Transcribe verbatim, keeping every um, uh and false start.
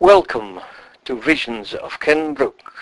Welcome to Visions of Ken Brooke.